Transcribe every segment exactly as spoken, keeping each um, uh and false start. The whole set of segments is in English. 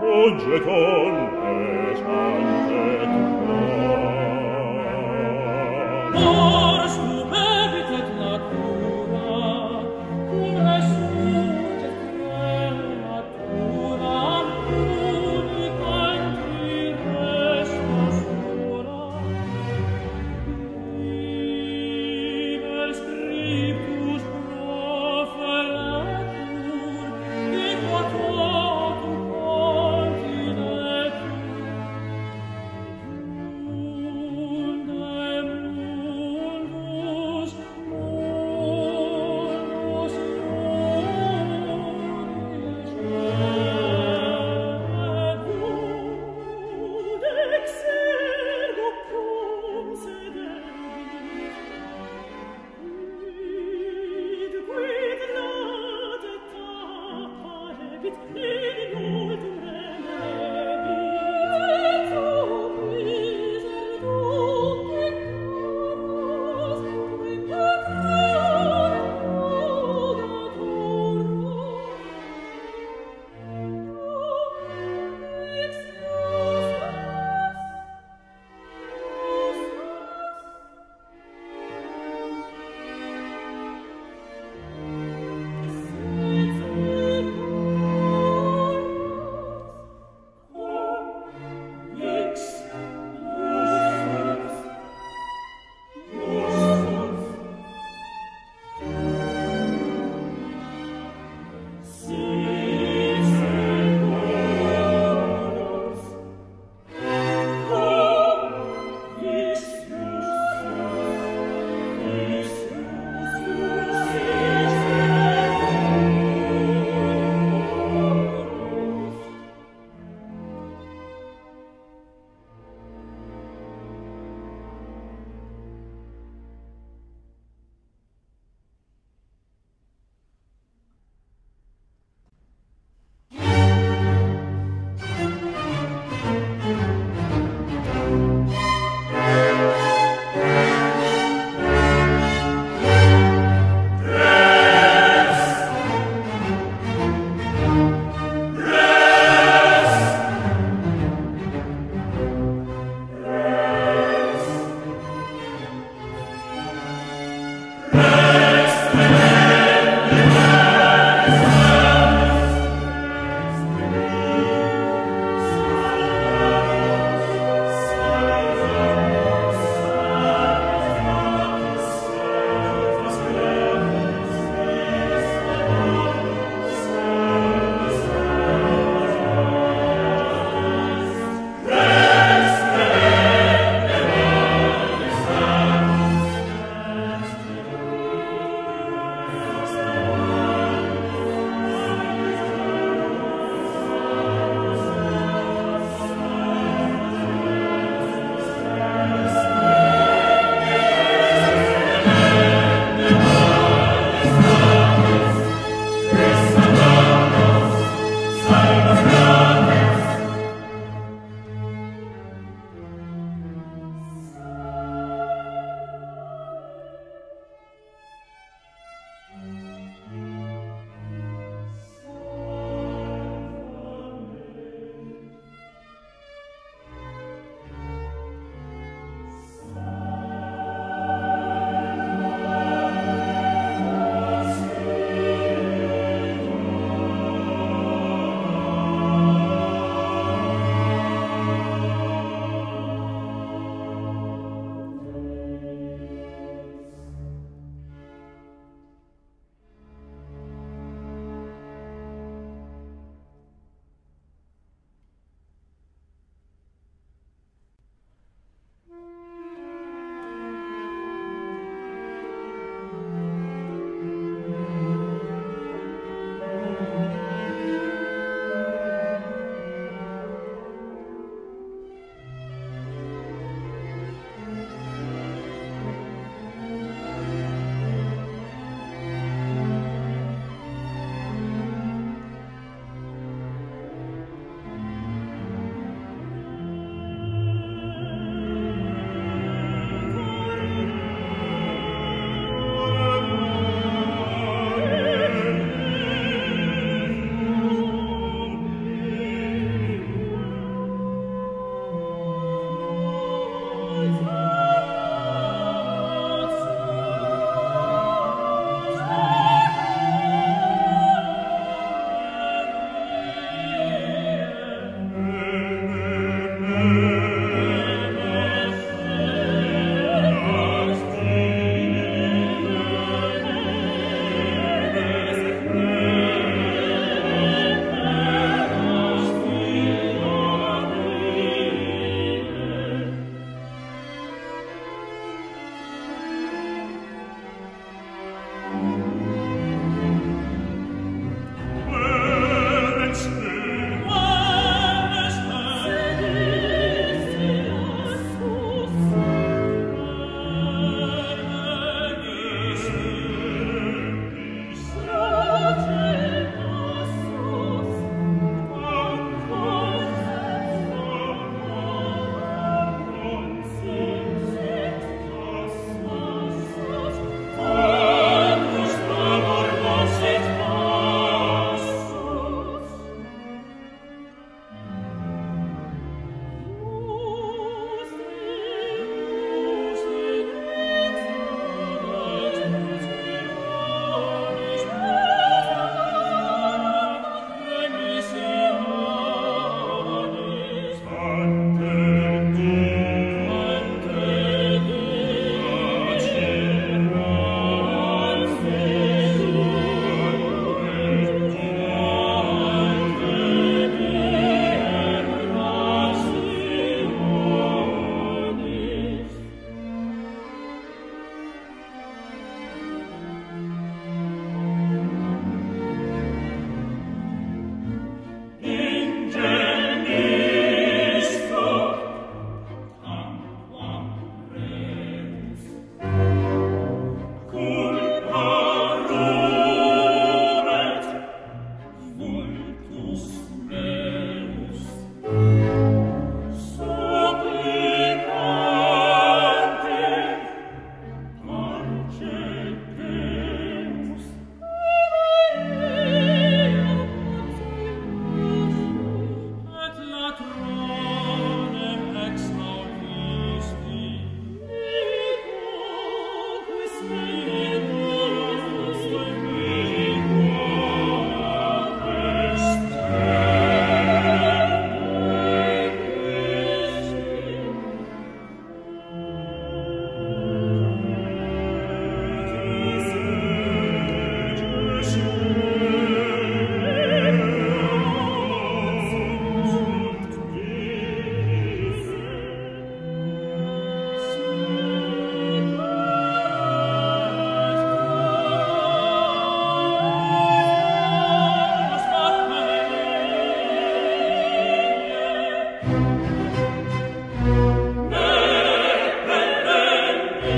Conge con te, sante tron.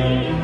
Oh.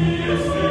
Yes.